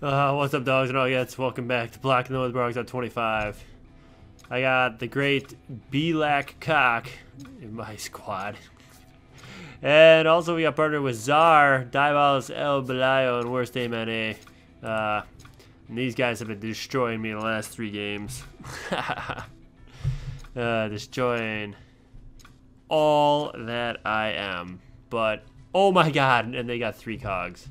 What's up, dogs and all yets? Welcome back to Block N Load, on 25. I got the great Black Cock in my squad. And also we got partnered with Tsar, Diablos, El Belayo, and Worst-A-A. And these guys have been destroying me in the last 3 games. Destroying all that I am. But, oh my god, and they got 3 cogs.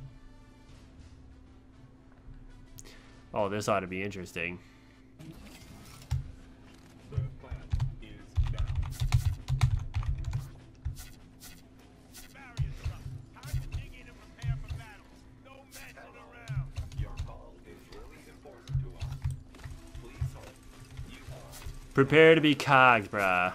Oh, this ought to be interesting. Prepare to be cogged, bruh.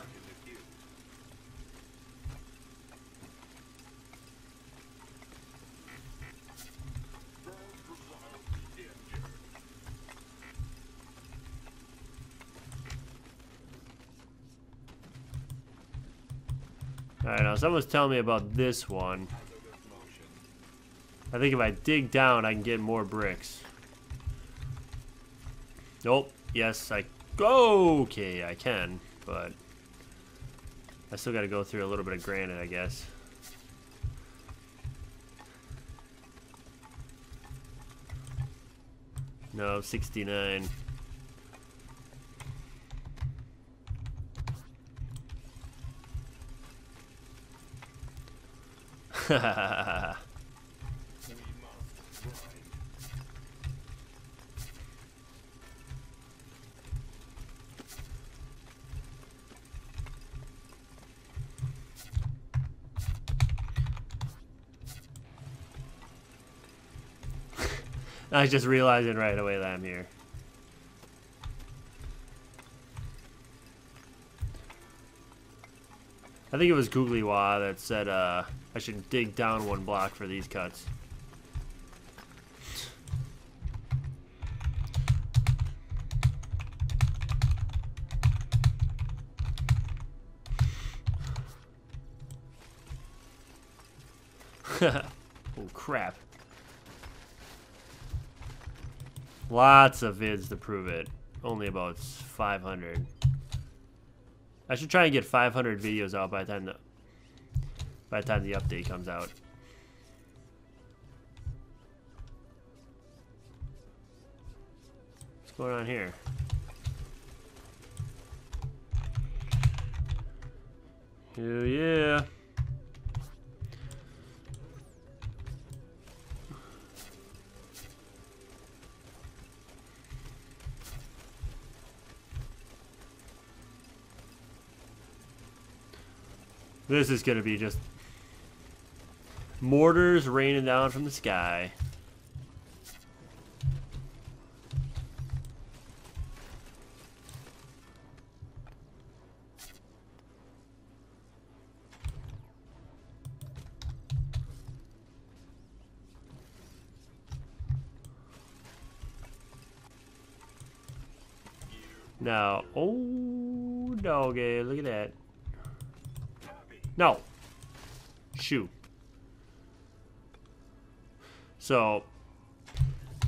Alright, now someone's telling me about this one. I think if I dig down, I can get more bricks. Nope. Yes, I... Okay, I can, but... I still gotta go through a little bit of granite, I guess. No, 69. Hahaha. I was just realizing right away that I'm here. I think it was Googlywah that said I should dig down 1 block for these cuts. Oh crap. Lots of vids to prove it. Only about 500. I should try and get 500 videos out by the time the update comes out. What's going on here? Hell yeah. This is gonna be just mortars raining down from the sky. Now, oh doggy, look at that. No. Shoo. So,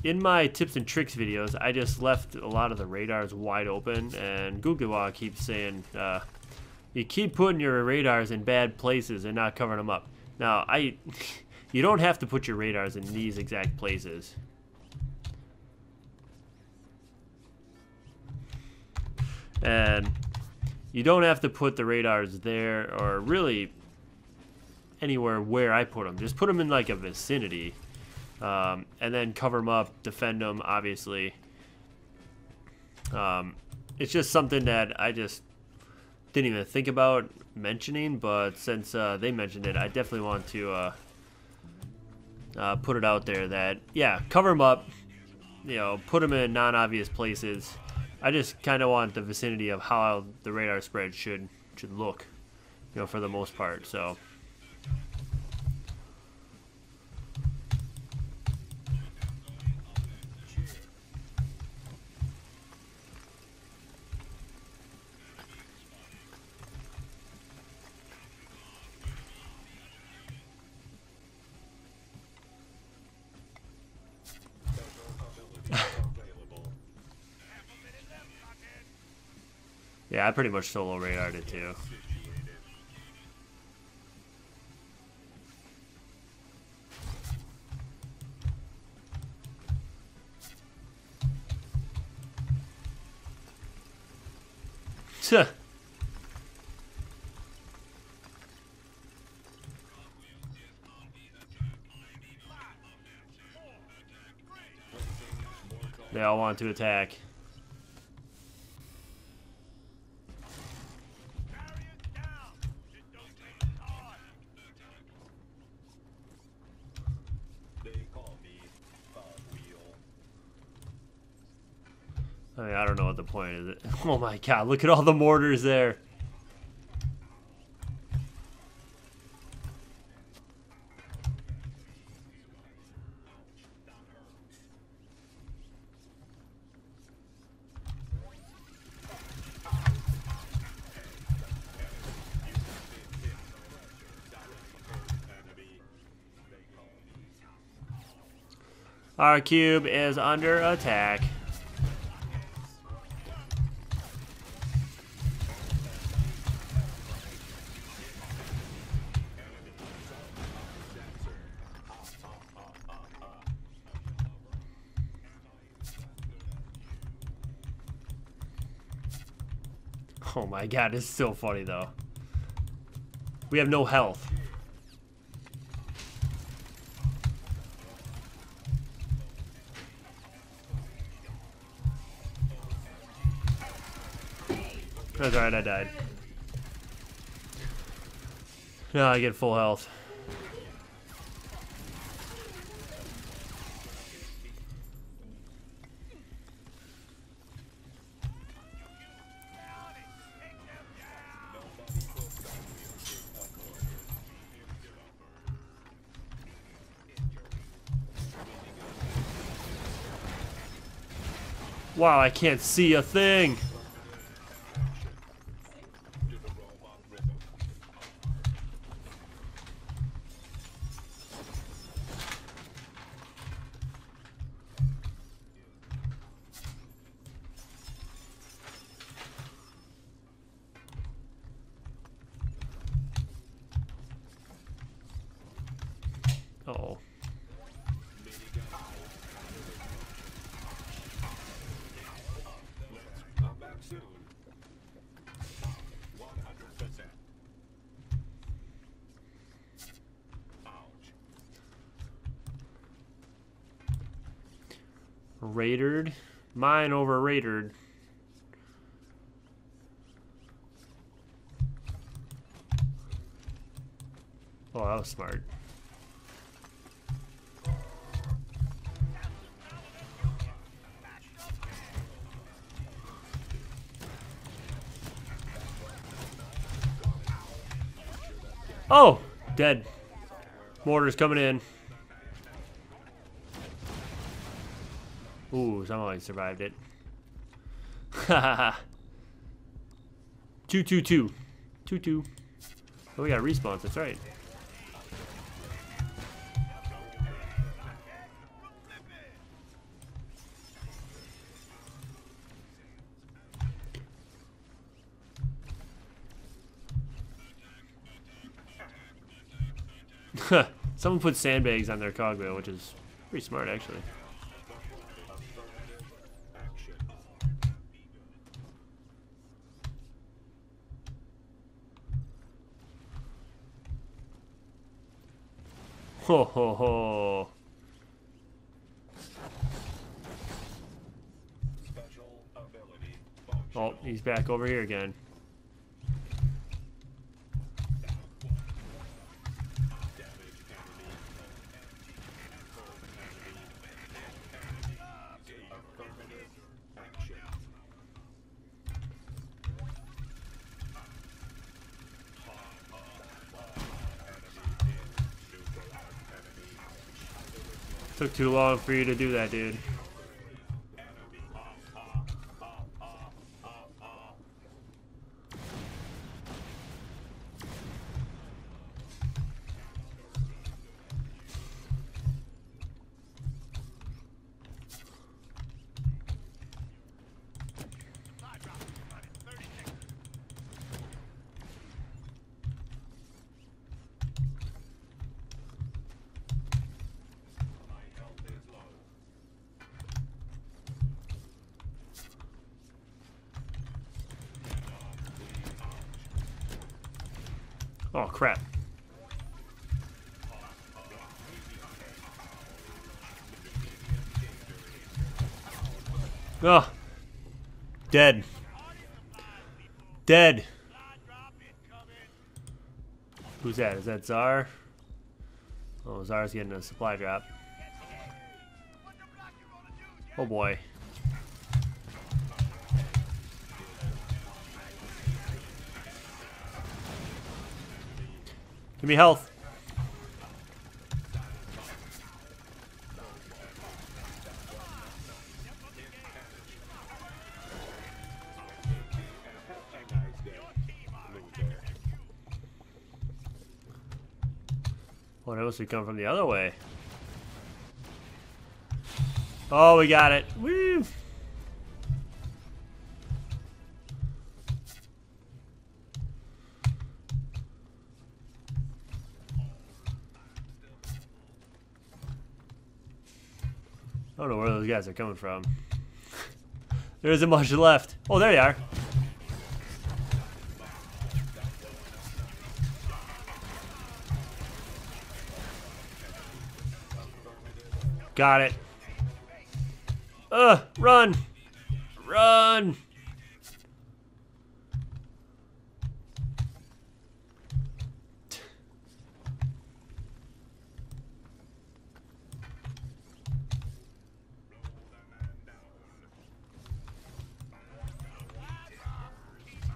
in my tips and tricks videos, I just left a lot of the radars wide open, and Googlewah keeps saying, you keep putting your radars in bad places and not covering them up. Now, you don't have to put your radars in these exact places. And... you don't have to put the radars there, or really anywhere where I put them. Just put them in like a vicinity, and then cover them up, defend them, obviously. It's just something that I just didn't even think about mentioning, but since they mentioned it, I definitely want to put it out there that, yeah, cover them up, you know, put them in non-obvious places. I just kind of want the vicinity of how the radar spread should look, you know, for the most part. So, Yeah, I pretty much solo radared it too. Tuh. They all want to attack. I mean, I don't know what the point is. Oh my god, look at all the mortars there. Our cube is under attack. Oh my god, it's so funny though. We have no health. That's alright, I died. Now I get full health. Wow, I can't see a thing. Uh-oh. Raided. Mine over raided. Oh, that was smart. Oh, dead. Mortar's coming in. Ooh, someone survived it. Haha. 2-2-2. 2-2. Oh, we got respawns, that's right. Someone put sandbags on their Cogwheel, which is pretty smart, actually. Ho ho ho. Oh, he's back over here again. Took too long for you to do that, dude. Oh, crap. Ugh. Dead. Dead. Who's that? Is that Tsar? Oh, Tsar's getting a supply drop. Oh boy. Give me health. What else would come from the other way? Oh, we got it. Woo! I don't know where those guys are coming from. There isn't much left. Oh, there they are. Got it. Run! Run!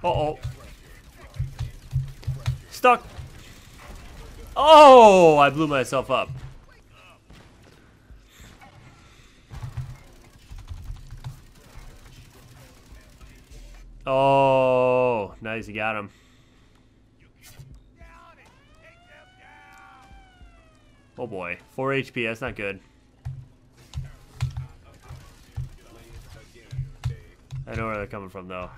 Uh-oh. Stuck! Oh! I blew myself up. Oh, nice, you got him. Oh boy, 4 HP, that's not good. I know where they're coming from though.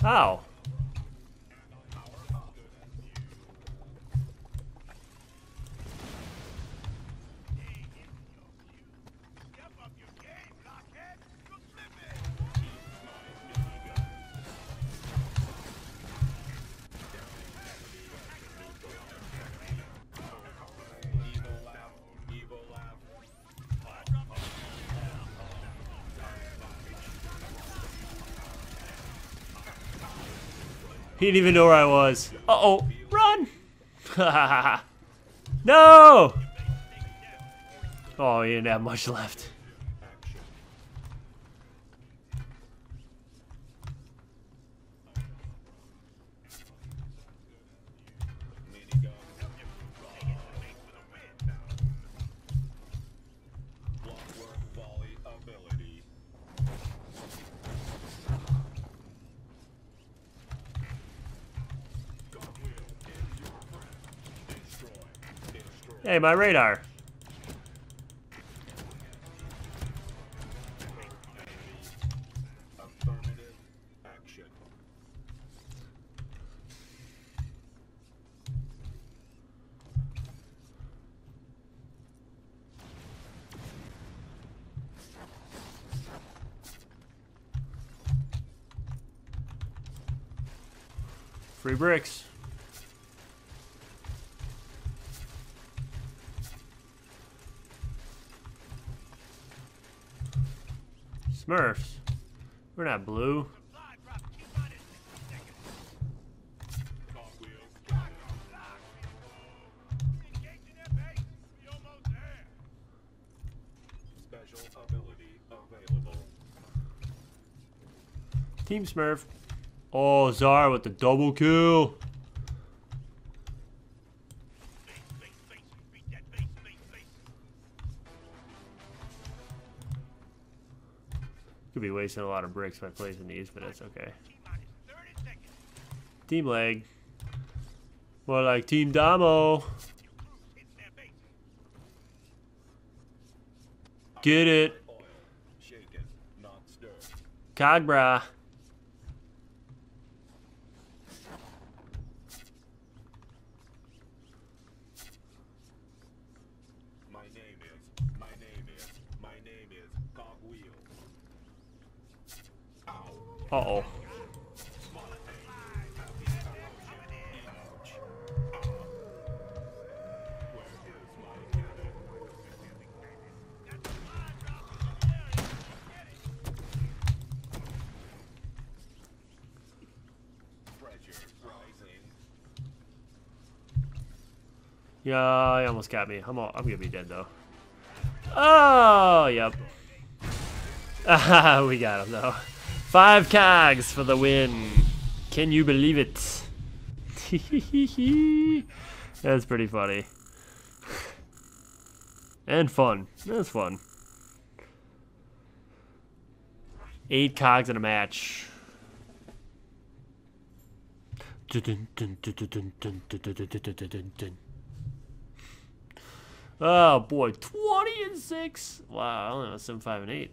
How? He didn't even know where I was. Uh-oh. Run! No! Oh, he didn't have much left. Hey, my radar. Affirmative action. Free bricks. Smurfs. We're not blue. Special ability available. Team Smurf. Oh, Tsar with the double kill. Could be wasting a lot of bricks by placing these, but that's okay. Team leg. More like Team Damo. Get it. Cogbra. Uh-oh. Yeah, he almost got me. I'm gonna be dead though. Oh, yep. Ah, we got him though. 5 cogs for the win. Can you believe it? That's pretty funny. And fun. That's fun. 8 cogs in a match. Oh boy, 20 and 6. Wow, I only have 7, 5, and 8.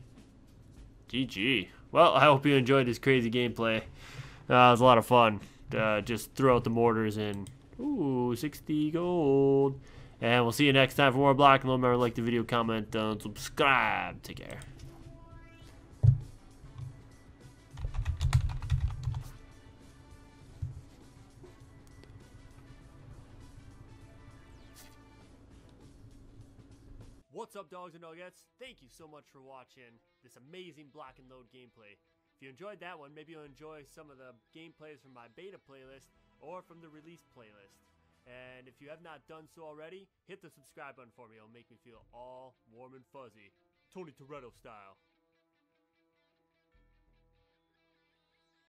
GG. Well, I hope you enjoyed this crazy gameplay. It was a lot of fun. Just throw out the mortars and ooh, 60 gold. And we'll see you next time for more Block N Load. Remember to like the video, comment, and subscribe. Take care. What's up, dogs and nuggets? Thank you so much for watching this amazing Block N Load gameplay. If you enjoyed that one, maybe you'll enjoy some of the gameplays from my beta playlist or from the release playlist. And if you have not done so already, hit the subscribe button for me. It'll make me feel all warm and fuzzy, Tony Toretto style.